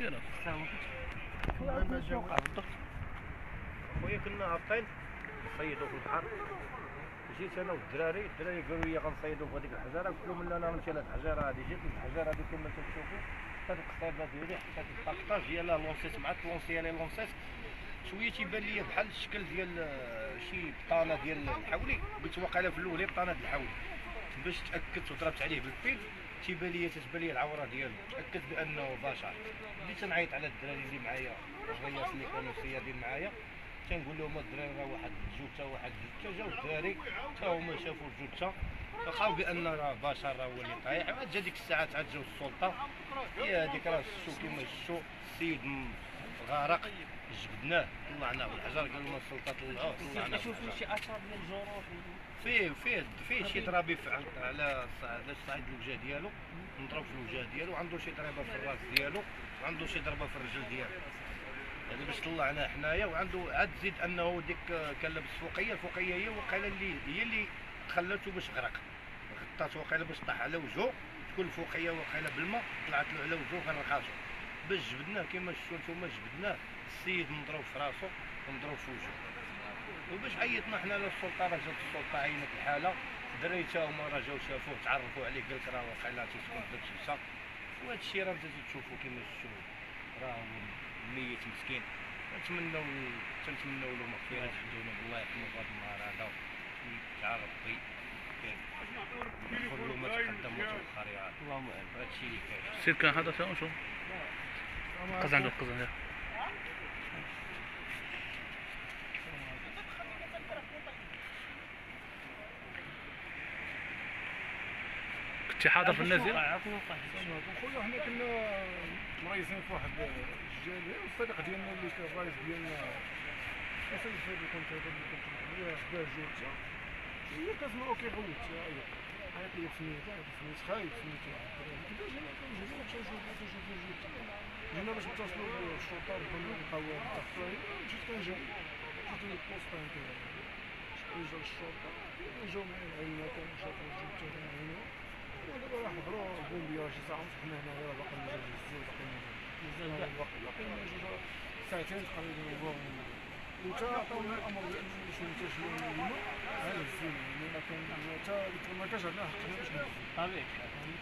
كثيرة. ما جا وقع بالضبط. خويا كنا هابطين نصيدو في البحر. جيت انا والدراري، الدراري قالوا لي غنصيدو في هذيك الحجرة، قلت لهم لا انا نمشي لهاد الحجرة هذه. جيت للحجرة هذه كما تشوفوا هاد القصيدة ديالي حتى البارطاج هي اللي لونسيت مع التلونسي اللي لونسيت. شويه تيبان لي بحال الشكل ديال شي بطانه ديال الحولي، قلت واقيلا في الاول بطانه ديال الحولي. باش تاكدت وضربت عليه بالبيد تيبان لي العوره ديالو، تاكدت بانه بشر. بديت نعيط على الدراري اللي معايا، الرياس اللي كانوا صيادين معايا، تنقول لهم الدراري راه واحد الجوته واحد الجوته. جاو الدراري حتى هما شافوا الجوته فلقاو بان راه بشر راه هو اللي طايح. عاد جا ديك الساعه عاد جاو السلطه، هي هذيك راه الشو كيما الشو السيد غرق، جبدناه طلعناه بالحجر. قالوا لنا السلطه طلعوه، طلعناه. شوفوا شي اثر من الجروح فيه شي ضربه على الصعيد الوجه ديالو، مضروب في الوجه ديالو، عنده شي ضربه في الراس ديالو، وعنده شي ضربه في الرجل ديالو. هذا باش طلعناه حنايا. وعنده عاد زيد انه ديك كان لابس فوقيه، الفوقيه هي وقيلا اللي هي اللي خلاتو باش غرق، غطاتو وقيلا باش طاح على وجهه، تكون الفوقيه وقيلا بالماء طلعت له على وجهه وغرقاتو. باش جبدناه كما شفتو نتوما، جبدناه السيد مضروب في راسو ومضروب في وجهه. وباش عيطنا حنا للسلطه، راه جات السلطه عينت الحاله. الدراري تا هما راه جاو شافوه، تعرفوا عليه، قالك راه واقيلا تيسكن في الشمسه. وهذا الشيء راه انت تشوفوا كما شفتو، راه ميت مسكين. تنتمناو له مغفره، تحدونا بالله يرحمه في هذا النهار هذا، تاع ربي يغفر له ما تقدم وتاخر يا رب. اللهم امين. هذا الشيء اللي كاين. سير كان هذا شنو قز عنده، قز عنده. كنت حاضر في النازل؟ خويا حنا كنا مريزين في واحد الجاليه، والصديق ديالنا اللي كان الرئيس ديالنا أسد الشباب اللي كنت هضر اللي كنت هضر خداه جوج، هي كتسمعو كيغني عيط لي سميت خايف، سميت كدا جينا كنجريو باش نشوفو، جينا باش نتصلو بالشرطة وكنا لقاو واحد الطفل. مشيت كنجري، مشيت للبوسطة هكايا، جا الشرطة جاو معايا العينات، مشات جبت أنا العينات. ودابا راه حضرو البومبيا شي ساعة ونص، حنا هنايا باقي مجهزين، باقي ساعتين تقريبا وتا عطاونا الامر بانه نمشيو ننتشلو اليوم. هذا الزين لان ما كانش عندنا حق باش نمشيو طبيعي،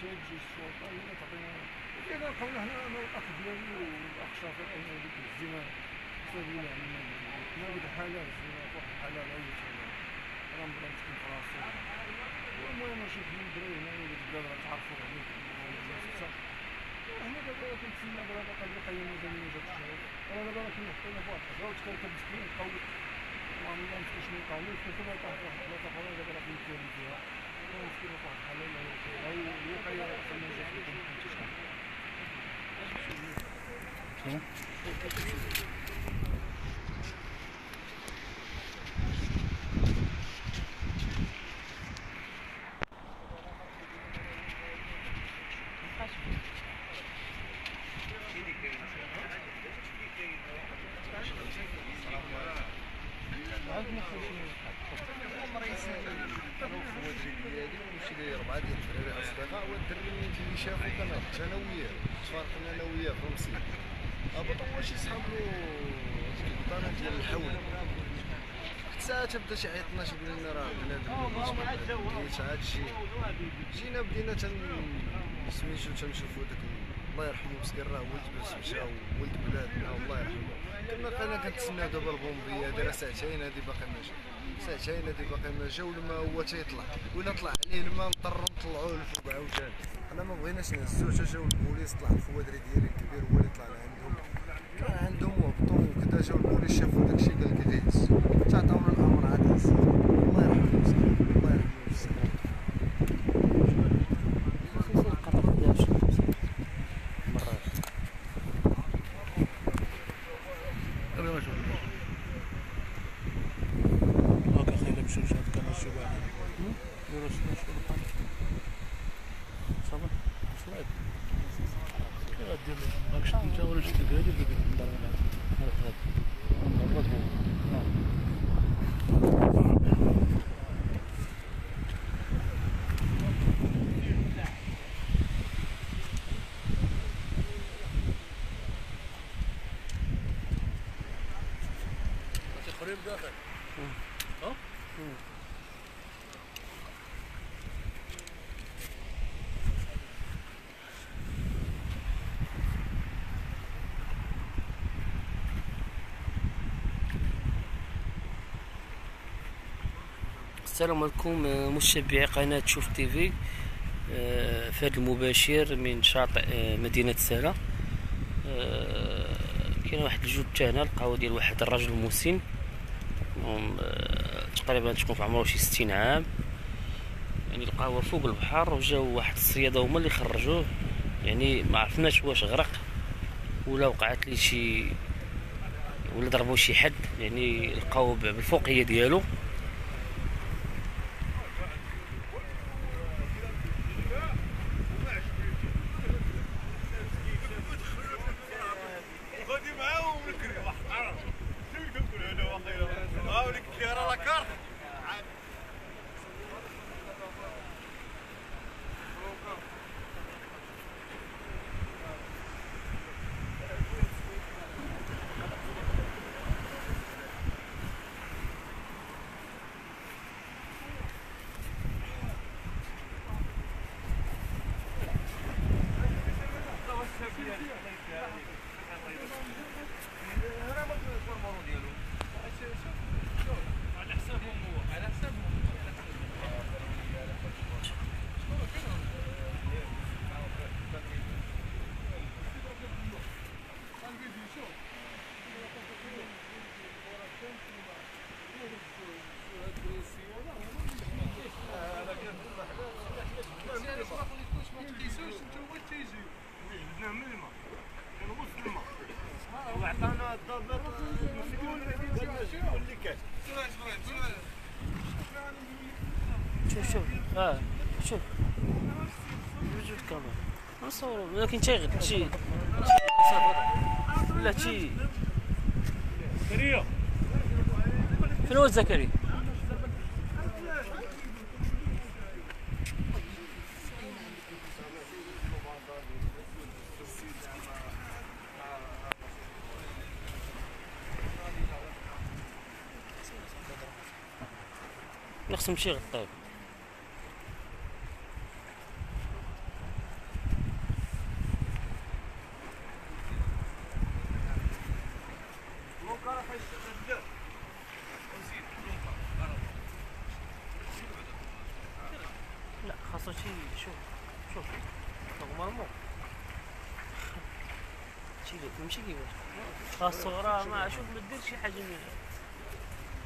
تيجي السلطه هي تعطينا. لان لقاونا هنا انا والاخ ديالي والاخ شافر انه ديك الزينه سالينا عنا هنا واحد الحاله زينه، واحد الحاله غايت راه مبغي نسكن في راسي. المهم نشوف الدراري هنا قال راه تعرفوا عليك هنا دابا، كنتسنى دابا قبل قيام زميلي جات الشهر. راه دابا راه كنحطونا في واحد الحجره وتكركب مسكين قوي، والله ما نسكت شنو قالوا، كنت انا طاحت واحد البلاصه اخرى دابا راه كنتسنى فيها، مسكين في واحد الحاله اللي هي الوقايه خلينا نجيو نتشكر. تبدا تعيطنا شي يقول لنا راه بنادم ماشي هذا الشيء. جينا بدينا سميتو تنشوفو داك الله يرحمه مسكين، راه ولد باش مشى ولد بلادنا الله يرحمه. كنا كنتسناو دابا البومبيه دايره ساعتين، هذه باقي ما جا، ساعتين هذه باقي ما جا، والماء هو تيطلع ولا طلع عليه الماء نضطرو نطلعوه لفوق عاوتاني. حنا ما بغيناش نهزوه، حتى جاو البوليس طلع الفوادري ديالي الكبير هو اللي طلع لعندهم، كان عندهم وهبطو وكذا. جاو البوليس شافو داك الشيء قال كي تيهز، تعطاونا الامر عاد نهزو. الله يرحمه مسكين، الله يرحمه بزاف. قريب داخل ها؟ السلام عليكم متابعي قناة شوف تيفي. في هذا المباشر من شاطئ مدينة سلا كاين واحد الجوج تاع هنا لقاو ديال واحد الرجل مسن تقريبا تكون في عمره شي 60 عام، يعني لقاوه فوق البحر وجاو واحد الصيادة هما اللي خرجوه، يعني ما عرفناش واش غرق ولا وقعت ليه شي ولا ضربوه شي حد، يعني لقاوه بالفوقية ديالو. شوف شوف شوف بوجه الكاميرا نصوروا، ولكن تيغلب شي لا تي زكريا فين هو زكريا نخصم شي غطاو. لا خاصو شي شوف شوف نورمالمون شي ماشي كيفاش خاصو راه ما شوف ما دير شي حاجه منها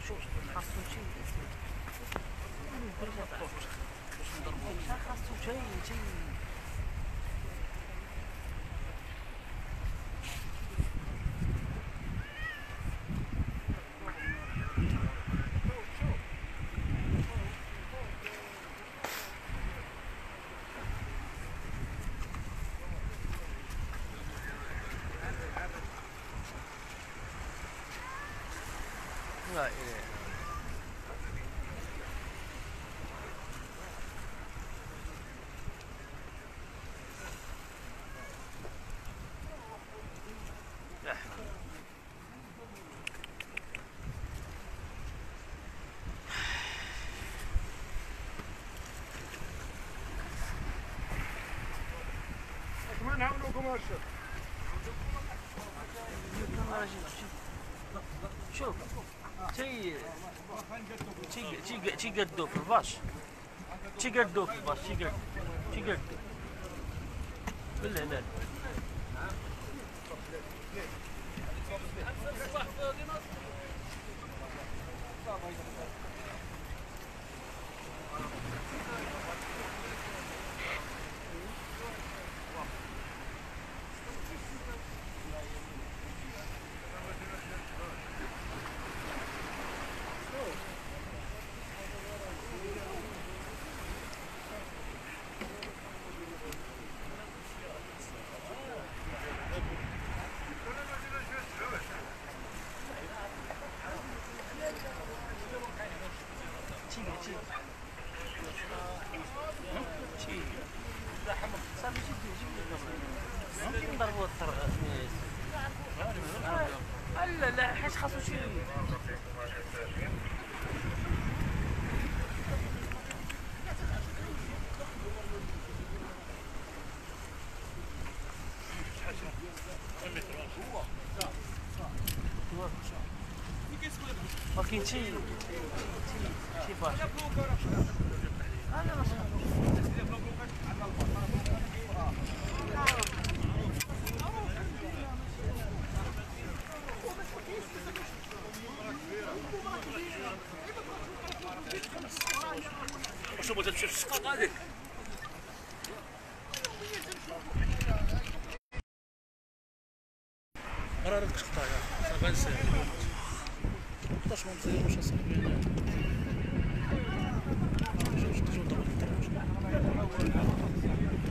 شوف خاصو شي لا إله شوف تيقدو في الباش تيقدو بالله لا لا حيت خاصو شي كاين شي باش شو بغيت تمشي للسوق غادي راه راك تقطع صافي نسير باش ما نسيروش اصاحبي انا شوف شوف